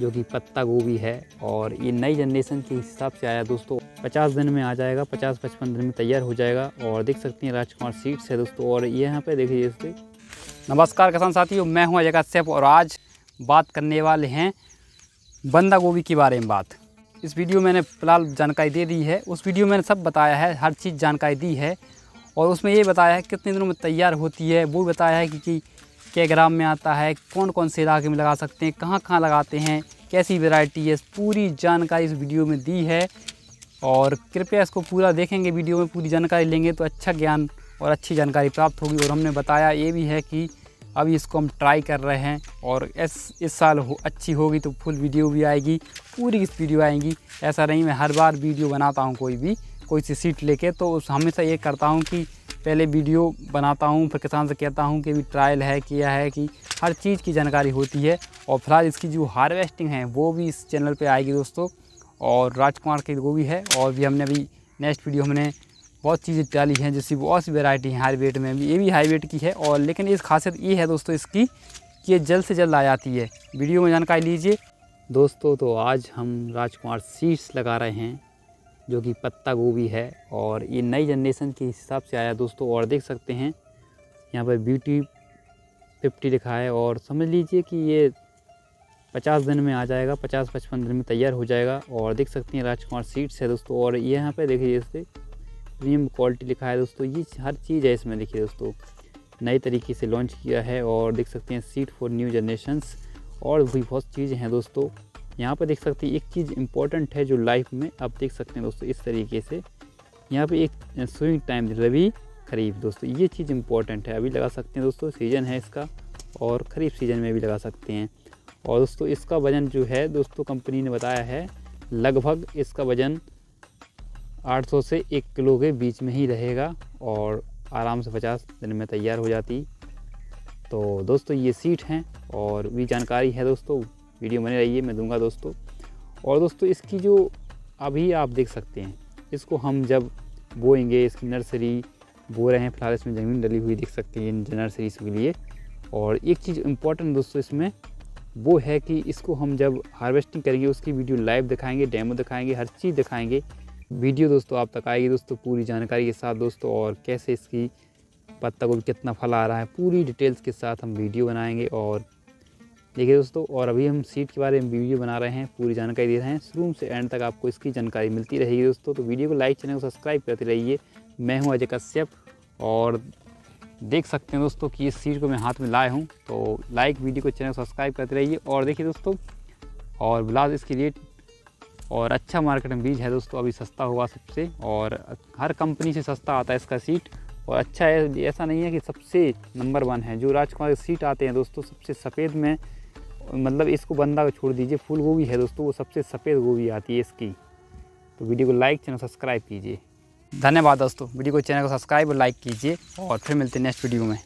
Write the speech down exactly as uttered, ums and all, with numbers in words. जो कि पत्ता गोभी है और ये नई जनरेशन के हिसाब से आया दोस्तों। पचास दिन में आ जाएगा, पचास पचपन दिन में तैयार हो जाएगा। और देख सकते हैं राजकुमार सीड्स है दोस्तों। और ये यहाँ पे देखिए इसके। नमस्कार किसान साथियों, मैं हूँ एजगाश्यफ और आज बात करने वाले हैं बंदा गोभी के बारे में। बात इस वीडियो मैंने फिलहाल जानकारी दे दी है, उस वीडियो मैंने सब बताया है, हर चीज़ जानकारी दी है। और उसमें ये बताया है कितने दिनों में तैयार होती है, वो बताया है कि, कि क्या ग्राम में आता है, कौन कौन से इलाके में लगा सकते हैं, कहाँ कहाँ लगाते हैं, कैसी वैरायटी है, पूरी जानकारी इस वीडियो में दी है। और कृपया इसको पूरा देखेंगे, वीडियो में पूरी जानकारी लेंगे तो अच्छा ज्ञान और अच्छी जानकारी प्राप्त होगी। और हमने बताया ये भी है कि अभी इसको हम ट्राई कर रहे हैं और इस इस साल हो अच्छी होगी तो फुल वीडियो भी आएगी, पूरी इस वीडियो आएगी। ऐसा नहीं मैं हर बार वीडियो बनाता हूँ कोई भी कोई सी सीट लेके, तो उस हमेशा ये करता हूँ कि पहले वीडियो बनाता हूँ, फिर किसान से कहता हूँ कि भी ट्रायल है, किया है, कि हर चीज़ की जानकारी होती है। और फिलहाल इसकी जो हार्वेस्टिंग है वो भी इस चैनल पर आएगी दोस्तों। और राजकुमार की गोभी है और भी हमने अभी नेक्स्ट वीडियो हमने बहुत चीज़ें डाली हैं, जैसे बहुत सी वेरायटी हैं। हाई वेट में भी, ये भी हाई वेट की है। और लेकिन इस खासियत ये है दोस्तों इसकी कि ये जल्द से जल्द आ जाती है। वीडियो में जानकारी लीजिए दोस्तों। तो आज हम राजकुमार सीड्स लगा रहे हैं जो कि पत्ता गोभी है और ये नई जनरेशन के हिसाब से आया दोस्तों। और देख सकते हैं यहाँ पर ब्यूटी फिफ्टी लिखा है और समझ लीजिए कि ये पचास दिन में आ जाएगा, पचास पचपन दिन में तैयार हो जाएगा। और देख सकते हैं राजकुमार सीड्स है दोस्तों। और ये यहाँ पर देखिए इससे प्रीमियम क्वालिटी लिखा है दोस्तों। ये हर चीज़ है इसमें लिखी दोस्तों, नए तरीके से लॉन्च किया है। और देख सकते हैं सीड फॉर न्यू जनरेशन्स और भी बहुत चीज़ें हैं दोस्तों। यहाँ पर देख सकते हैं एक चीज़ इम्पॉर्टेंट है जो लाइफ में आप देख सकते हैं दोस्तों, इस तरीके से यहाँ पे एक स्विंग टाइम रबी खरीफ दोस्तों, ये चीज़ इम्पॉर्टेंट है। अभी लगा सकते हैं दोस्तों, सीज़न है इसका और खरीफ सीज़न में भी लगा सकते हैं। और दोस्तों इसका वज़न जो है दोस्तों कंपनी ने बताया है लगभग इसका वज़न आठ सौ से एक किलो के बीच में ही रहेगा और आराम से पचास दिन में तैयार हो जाती। तो दोस्तों ये सीट हैं और भी जानकारी है दोस्तों, वीडियो बने रहिए, मैं दूंगा दोस्तों। और दोस्तों इसकी जो अभी आप देख सकते हैं इसको हम जब बोएंगे, इसकी नर्सरी बो रहे हैं फिलहाल, इसमें ज़मीन डली हुई देख सकते हैं इन नर्सरीज के लिए। और एक चीज़ इम्पोर्टेंट दोस्तों इसमें वो है कि इसको हम जब हार्वेस्टिंग करेंगे उसकी वीडियो लाइव दिखाएँगे, डेमो दिखाएँगे, हर चीज़ दिखाएँगे। वीडियो दोस्तों आप तक आएगी दोस्तों पूरी जानकारी के साथ दोस्तों। और कैसे इसकी पत्ता गोभी कितना फल आ रहा है पूरी डिटेल्स के साथ हम वीडियो बनाएंगे। और देखिए दोस्तों, और अभी हम सीड के बारे में वीडियो बना रहे हैं, पूरी जानकारी दे रहे हैं, शुरू से एंड तक आपको इसकी जानकारी मिलती रहेगी दोस्तों। तो वीडियो को लाइक, चैनल को सब्सक्राइब करते रहिए। मैं हूँ अजय कश्यप और देख सकते हैं दोस्तों कि इस सीड को मैं हाथ में लाया हूँ। तो लाइक, वीडियो को, चैनल को सब्सक्राइब करते रहिए। और देखिए दोस्तों, और ब्लाउज इसकी रेट और अच्छा मार्केट में बीज है दोस्तों, अभी सस्ता होगा सबसे और हर कंपनी से सस्ता आता है इसका सीट। और अच्छा है, ऐसा नहीं है कि सबसे नंबर वन है जो राजकुमार के सीट आते हैं दोस्तों। सबसे सफ़ेद में मतलब इसको बंदा को छोड़ दीजिए, फूल गोभी है दोस्तों, वो सबसे सफ़ेद गोभी आती है इसकी। तो वीडियो को लाइक, चैनल सब्सक्राइब कीजिए। धन्यवाद दोस्तों, वीडियो को, चैनल को सब्सक्राइब और लाइक कीजिए और फिर मिलते हैं नेक्स्ट वीडियो में।